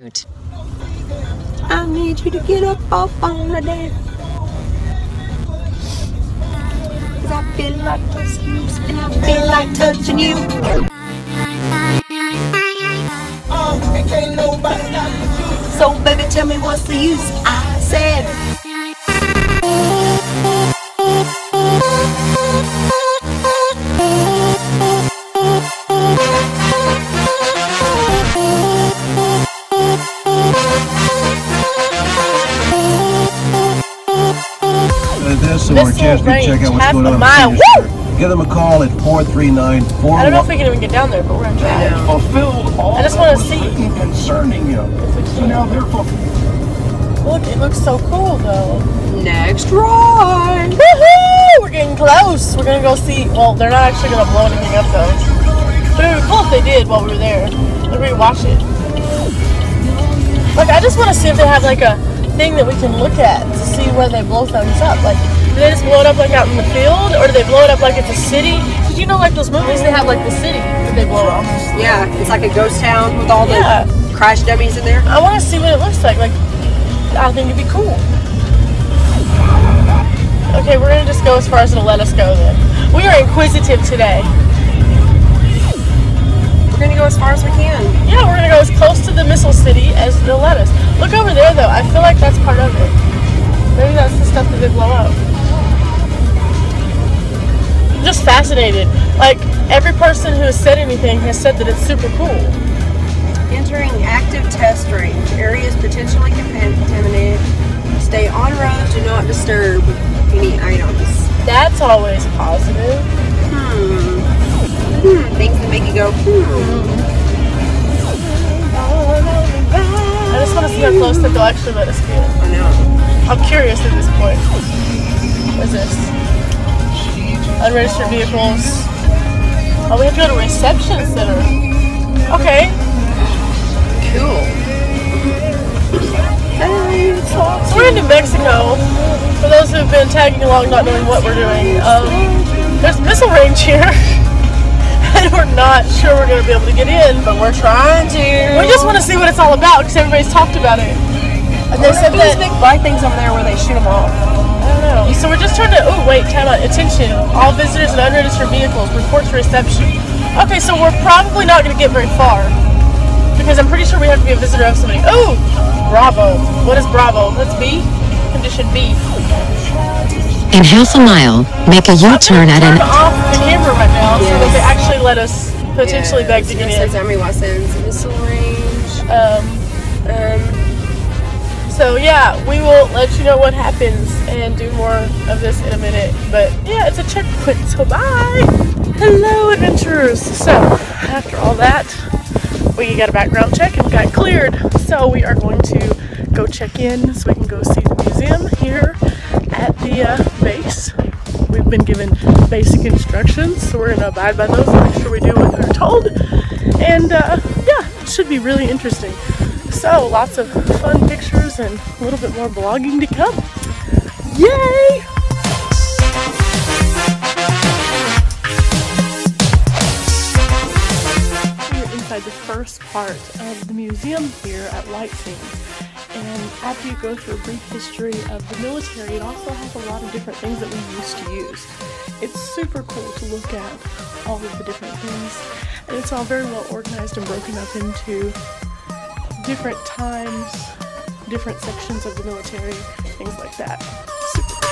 I need you to get up off on the deck, 'cause I feel like touching you, and I feel like touching you. Oh, it can't nobody stop you. So baby, tell me what's the use? I said. Missile Range, half a mile. Woo! Give them a call at 439-4. I don't know if we can even get down there, but we're gonna try. I just want to see concerning you. Look, it looks so cool though. Next ride. Woohoo! We're getting close. We're gonna go see. Well, they're not actually gonna blow anything up though. But it would be cool if they did while we were there. Let me watch it. Like, I just want to see if they have like a thing that we can look at to see where they blow things up. Like, do they just blow it up like out in the field, or do they blow it up like it's a city? Because you know, like those movies, they have like the city that they blow up. Yeah, it's like a ghost town with all the crash dummies in there. I want to see what it looks like. Like, I think it'd be cool. Okay, we're gonna just go as far as it'll let us go then. We are inquisitive today. We're gonna go as far as we can. Yeah, we're gonna go as close to the missile city as they'll let us. Look over there though, I feel like that's part of it. Maybe that's the stuff that they blow up. I'm just fascinated. Like, every person who has said anything has said that it's super cool. Entering active test range. Areas potentially contaminated. Stay on road, do not disturb any items. That's always positive. Things that make you go, I just want to see how close that they'll actually let us get. I know. I'm curious at this point. What is this? Unregistered vehicles. Oh, we have to go to a reception center. Okay. Cool. So we're in New Mexico. For those who have been tagging along not knowing what we're doing, there's missile range here. And we're not sure we're going to be able to get in, but we're trying to. We just want to see what it's all about because everybody's talked about it. And they said that big black things over there where they shoot them off. I don't know. So we're just trying to. Oh wait, time out. Attention, all visitors and unregistered vehicles, report to reception. Okay, so we're probably not going to get very far because I'm pretty sure we have to be a visitor of somebody. Oh, Bravo. What is Bravo? That's B. Condition B. In half a mile, make a U-turn at an. Off the camera right now, yes. So that they actually let us potentially back to get in. White Sands Missile Range. So yeah, we will let you know what happens and do more of this in a minute. But yeah, it's a checkpoint. So bye. Hello, adventurers. So after all that, we got a background check and got cleared. So we are going to go check in so we can go see the museum here at the base. We've been given basic instructions, so we're going to abide by those and make sure we do what we're told. And yeah, it should be really interesting. So lots of fun pictures and a little bit more vlogging to come. Yay! We're inside the first part of the museum here at White Sands. And after you go through a brief history of the military, it also has a lot of different things that we used to use. It's super cool to look at all of the different things, and it's all very well organized and broken up into different times, different sections of the military, things like that. Super cool.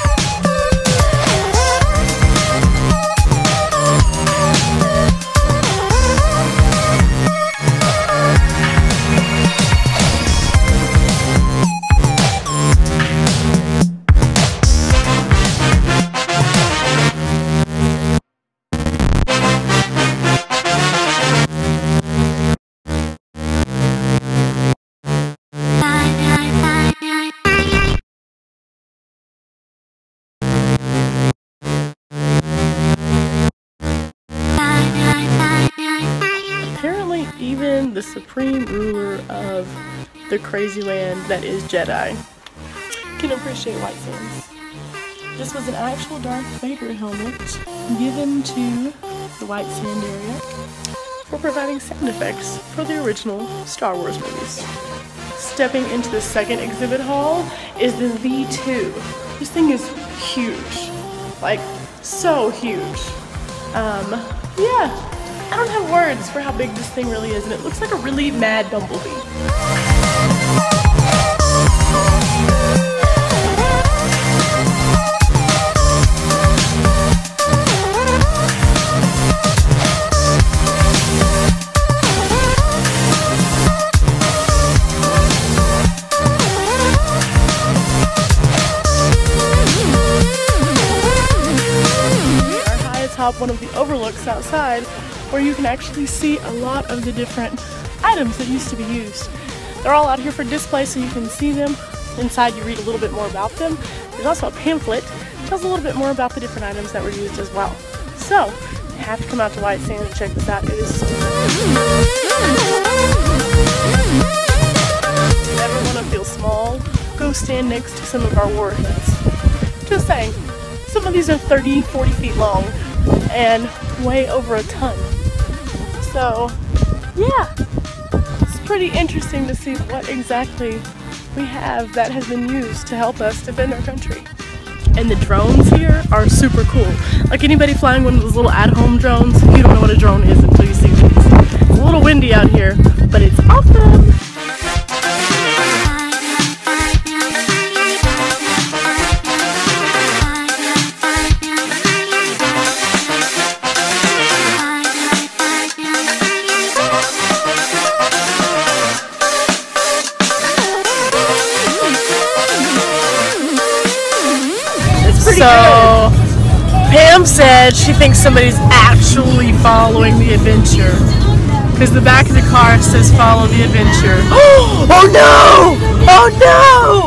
Even the supreme ruler of the crazy land that is Jedi can appreciate White Sands. This was an actual Darth Vader helmet given to the White Sand area for providing sound effects for the original Star Wars movies. stepping into the second exhibit hall is the V2. This thing is huge, like so huge. Yeah, I don't have words for how big this thing really is, and it looks like a really mad bumblebee. One of the overlooks outside, where you can actually see a lot of the different items that used to be used. They're all out here for display, so you can see them. Inside you read a little bit more about them. There's also a pamphlet that tells a little bit more about the different items that were used as well. So you have to come out to White Sands and check this out. It is if you ever want to feel small, go stand next to some of our warheads. Just saying, some of these are 30, 40 feet long and weigh over a ton. So yeah, it's pretty interesting to see what exactly we have that has been used to help us defend our country. And the drones here are super cool. Like anybody flying one of those little at-home drones, you don't know what a drone is until you see these. It's a little windy out here, but it's awesome. So, Pam said she thinks somebody's actually following the adventure, because the back of the car says follow the adventure. Oh no! Oh no!